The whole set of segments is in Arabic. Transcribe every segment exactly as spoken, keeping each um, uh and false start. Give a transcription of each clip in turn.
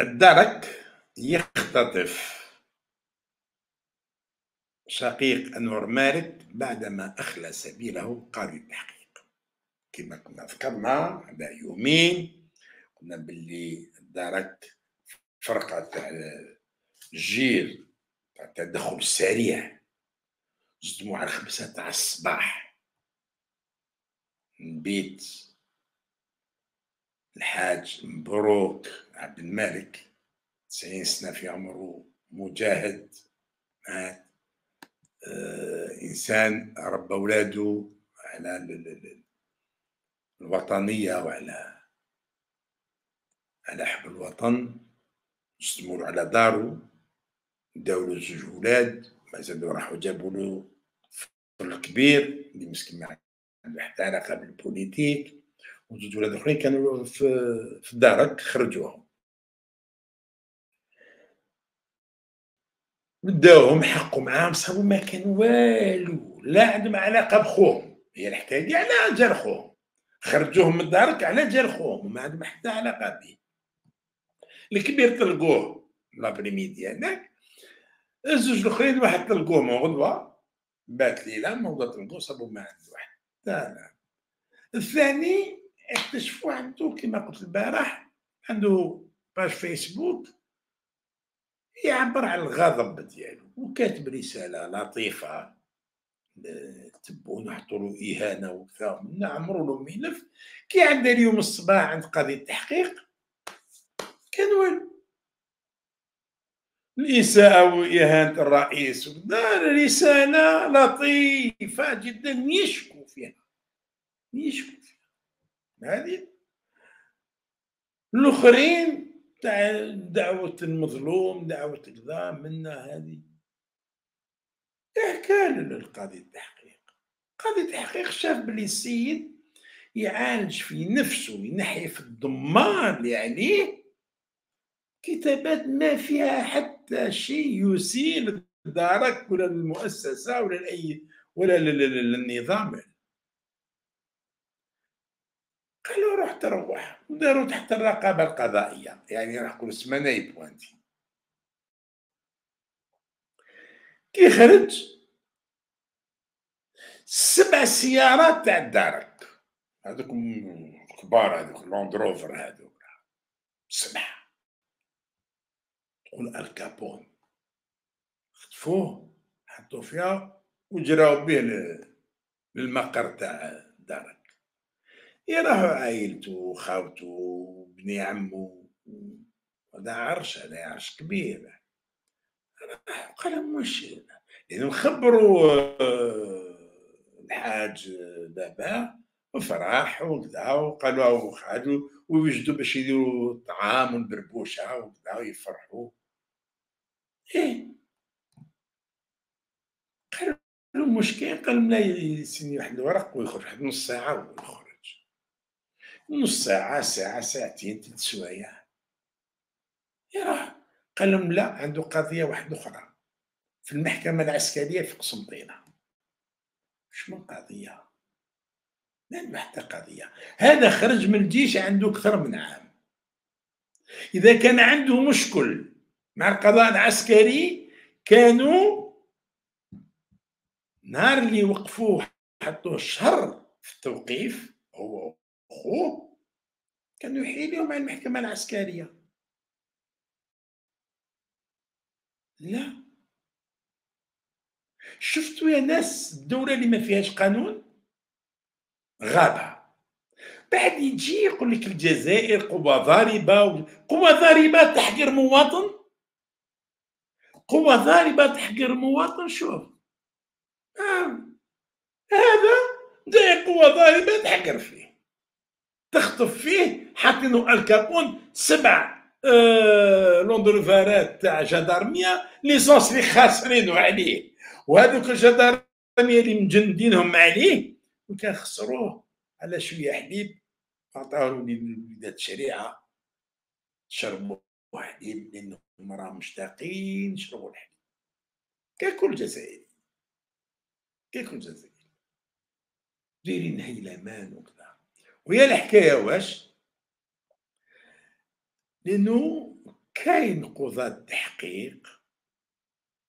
الدرك يختطف شقيق أنور مالك بعدما أخلى سبيله قاضي التحقيق. كما كنا ذكرنا على يومين قلنا باللي الدرك فرقة تاع الجيل تاع التدخل السريع صدموا على الخمسة تاع الصباح من بيت الحاج مبروك عبد الملك تسعين سنة في عمره، مجاهد مات، آه إنسان ربى أولاده على الوطنية وعلى على حب الوطن، استمروا على دارو، داولو زوج ولاد، مازالوا راحوا جابوا له طفل كبير اللي مسكين ما عنده حتى علاقة بالبوليتيك. وزوج ولاد اخرين كانوا في في الدارك خرجوهم بداوهم حقوا معاهم صابوا ما كان والو لا عندهم علاقه بخوهم. هي الحكايه دي على جار خوهم خرجوهم من الدارك على جار خوهم وما عندهم حتى علاقه به. الكبير طلقوه لابريميدي هناك، الزوج الاخرين واحد طلقوه غدوه بات ليله موضوع طلقوه صابوا ما عنده حتى. الثاني اكتشفوا عنده كما قلت البارح عنده باج فيسبوك يعبر على الغضب ديالو وكاتب رساله لطيفه تبون وحطوا له اهانه وكذا نعمروا له ملف. كي عنده اليوم الصباح عند قاضي التحقيق كان والو الاساءه واهانه الرئيس وكذا، رساله لطيفه جدا يشكو فيها يشكو فيها. هذه الاخرين تاع دعوه المظلوم دعوه كذا منا هذه احكى للقاضي التحقيق. قاضي التحقيق شاف بلي السيد يعالج في نفسه ينحي في الضمان اللي عليه كتابات ما فيها حتى شيء يسيء للدرك ولا للمؤسسه ولا لاي ولا للنظام. قالوا روح تروح وداروا تحت الرقابه القضائيه، يعني راح كل سمانه يبوا انت. كي خرج سبع سيارات تاع الدرك هذوك كبار هذوك لوندروفر هذوك سبعه تقول الكابون خطفوه حطوه فيها وجراو به للمقر تاع الدرك. يراهو عائلته وخاوته وبني عمه هذا عرش هذا عرش كبير. راح قال لهم واش لأنه نخبروا الحاج دابا وفرح وكذا وقالوا خرجوا ويوجدوا باش يديروا الطعام والبربوشه وكذا ويفرحوا. ايه قالوا لهم واش كاين؟ قال لهم لا يسني واحد الورق ويخرج واحد نص ساعه ويخرج نص ساعة ساعة ساعتين ثلاث سوايع. يراه قال لهم لا عنده قضية واحدة أخرى في المحكمة العسكرية في قسنطينة. واش من قضية؟ ما عنده حتى قضية. هذا خرج من الجيش عنده أكثر من عام. إذا كان عنده مشكل مع القضاء العسكري كانوا نهار اللي وقفوه حطوه شهر في التوقيف هو خوه كانوا يحيلوا مع المحكمة العسكرية. لا شفتوا يا ناس الدولة اللي ما فيهاش قانون غابة بعد يجي يقول لك الجزائر قوة ضاربة. قوة ضاربة تحقير مواطن؟ قوة ضاربة تحقير مواطن؟ شوف آه. هذا جاي قوة ضاربة تحقر فيه تخطف فيه حاطينه الكابون سبع آه لوندروفارات تاع جدارميه ليسونس اللي خاسرينه عليه وهذوك الجدارميه اللي مجندينهم عليه وكان خسروه على شويه حليب عطاوه لوليدات الشريعه شربوا حليب لانهم راهم مشتاقين يشربوا الحليب. كاكل جزائري كاكل جزائري دايرين هيلمان وكذا. ويا الحكايه واش؟ لانه كاين قضاة تحقيق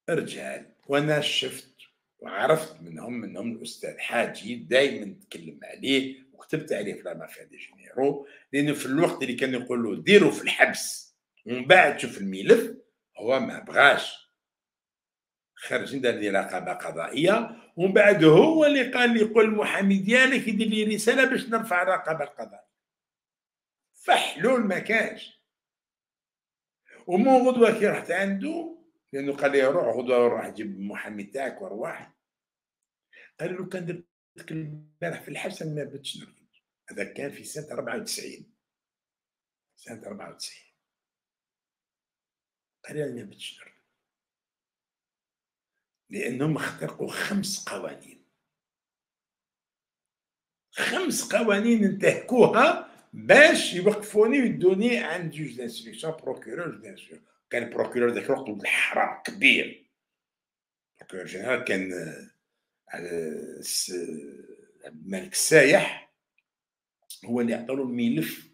رجال، وانا شفت وعرفت منهم منهم الاستاذ حاجي دائما نتكلم عليه وكتبت عليه في لا مافيا دي جينيرو، لانه في الوقت اللي كانوا يقولوا ديروا في الحبس ومن بعد شوف الملف، هو ما بغاش، خرجنا دار لي رقابه قضائيه ومن بعد هو اللي قال لي قول المحامي ديالك يدير لي رساله باش نرفع الرقابه القضائيه. فحلول ما كانش. ومن غدوه كي رحت عنده، لانه قال لي روح غدوه روح جيب المحامي تاعك وارواح، قال له كان درتك البارح في الحبس ما بدتش نرفض. هذا كان في سنه أربعة وتسعين، سنه أربعة وتسعين. قال لي ما بدتش نرفض لأنهم اخترقوا خمس قوانين، خمس قوانين انتهكوها باش يوقفوني ويدوني عند جوج دانسكريبسيون، بروكيرور جوج دانسكريبسيون. كان البروكيرور ذاك الوقت ولد الحرام كبير، البروكيرور جنرال كان عبد الملك السايح، هو اللي عطالو الملف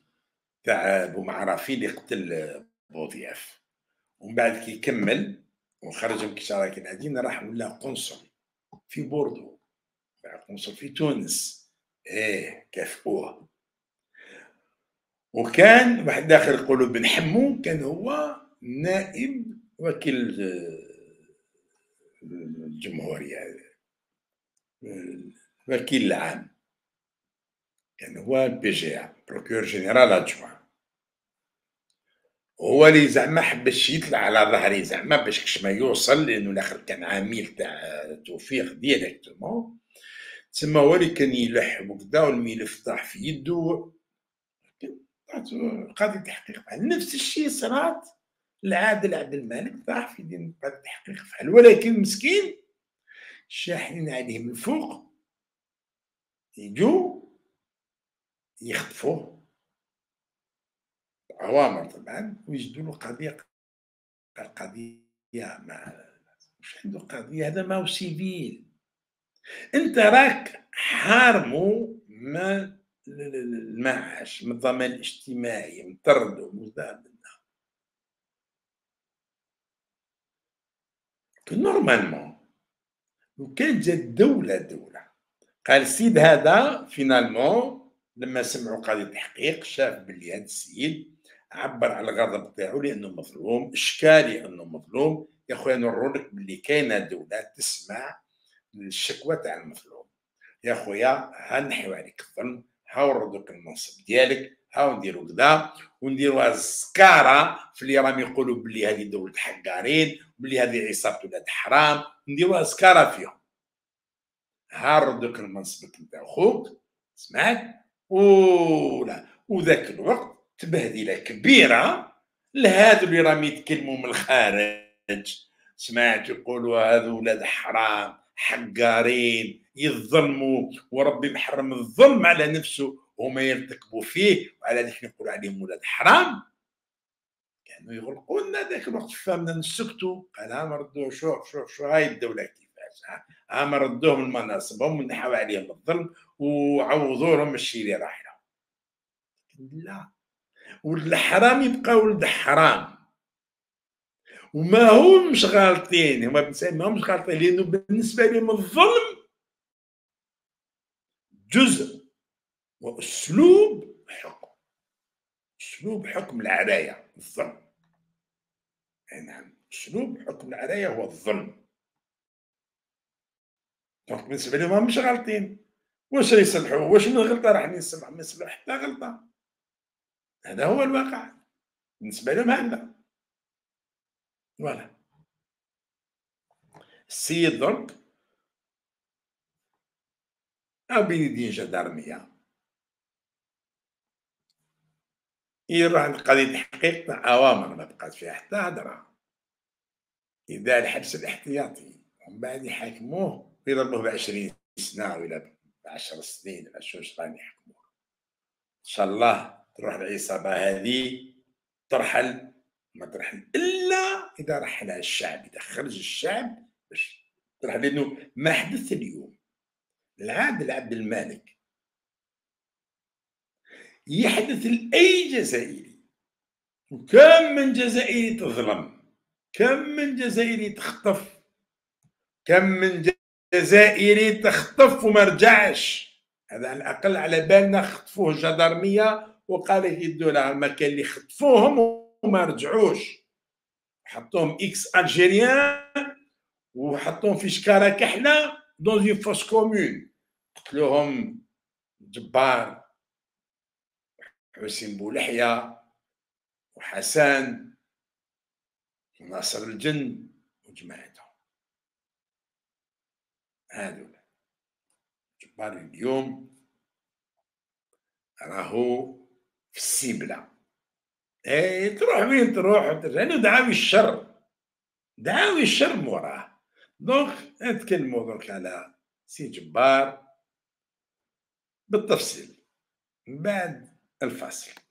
تاع بومعرافي اللي قتل بوضياف، ومن بعد كي كمل وخرج من كشراك العدين راح ولا قنصل في بوردو، قنصل في تونس، ايه كافئوه. وكان واحد داخل يقولوا بن حمو، كان هو نائب وكيل الجمهورية، الوكيل العام، كان هو البي جي ا بروكور جينيرال ادجوان، هو اللي زعما حبش يطلع على ظهري زعما باش كش ما يوصل، لانه الاخر كان عميل تاع توفيق ديريكتومون، تسمى هو اللي كان يلح وكدا والملف طاح في يده، قاضي تحقيق. نفس الشيء صرات العادل عبد الملك، طاح في يد قاضي التحقيق فحال، ولكن مسكين شاحنين عليه من فوق يجو يخطفوه اوامر طبعا، ويجدوا له قضيه قضيه مع مش عنده قضيه، هذا ماهو سيفيل، انت راك حارمو من المعاش من الضمان الاجتماعي من طرد ومن ذا من ذا. كو نورمالمون لو كان جات دوله دوله قال السيد هذا فينالمون لما سمعوا قاضي التحقيق شاف بلي هذا السيد عبر على الغضب تاعو لانه مظلوم، اشكالي انه مظلوم، يا خويا نورولك بلي كاينه دوله تسمع للشكوى تاع المظلوم، يا خويا ها نحيو عليك الظلم، ها نردوك المنصب ديالك، ها نديرو كذا ونديروها الزكاره في اللي راهم يقولوا بلي هذه دوله حقارين، بلي هذه عصابه ولاد حرام، نديروها زكاره فيهم، ها نردوك المنصب تاع خوك، سمعت؟ ولا وذاك الوقت تبهدله كبيره لهذو اللي راهم يتكلموا من الخارج، سمعت يقولوا هذو ولاد حرام حقارين يظلموا وربي محرم الظلم على نفسه وما يرتكبوا فيه، وعلى ذلك نقولوا عليهم ولاد حرام، كانوا يعني يغلقوا لنا ذاك الوقت فهمنا نسكتوا، قال ها نردوه، شوف شوف شوف هاي الدوله كيفاش، ها نردوهم لمناصبهم ونحاو عليهم الظلم وعوضوا لهم الشيء اللي راح لهم. لا، ولد الحرام يبقى ولد حرام، وما همش غالطين، هما الانسان ما همش غالطين، لانه بالنسبه لهم الظلم جزء واسلوب حكم، اسلوب حكم العرايه الظلم، اي نعم، اسلوب حكم العرايه هو الظلم، دونك بالنسبه لهم ماهمش غالطين، واش يصلحوا، واش من غلطه راح نصلح، ما يصلحوا حتى غلطه، هذا هو الواقع بالنسبه لهم هذا. فوالا السيد درك بين يدين جدارميه يروح عند قاضي التحقيق مع اوامر ما بقات فيها حتى هضره، يدار الحبس الاحتياطي ومن بعد يحاكموه ويضربوه ب عشرين سنه ولا ب عشر سنين ولا شو شغال يحكموه، ان شاء الله تروح العصابه هذه ترحل، ما ترحل الا اذا رحلها الشعب، اذا خرج الشعب باش ترحل، لانه ما حدث اليوم. العادل عبد الملك يحدث لاي جزائري وكم من جزائري تظلم، كم من جزائري تخطف، كم من جزائري تخطف وما رجعش. هذا على الاقل على بالنا خطفوه الجدرمية وقالوا يدونا على المكان اللي خطفوهم وما رجعوش، حطوهم اكس الجيريان وحطوهم في شكاره كحله دون اون فوس كومون، قتلوهم جبار حسين بولحية وحسن وناصر الجن وجماعتهم. هذولا جبار اليوم راهو في السبلة، اي تروح وين تروح وترجع، دعاوي الشر دعاوي الشر موراه. دونك نتكلمو درك على سي جبار بالتفصيل من بعد الفاصل.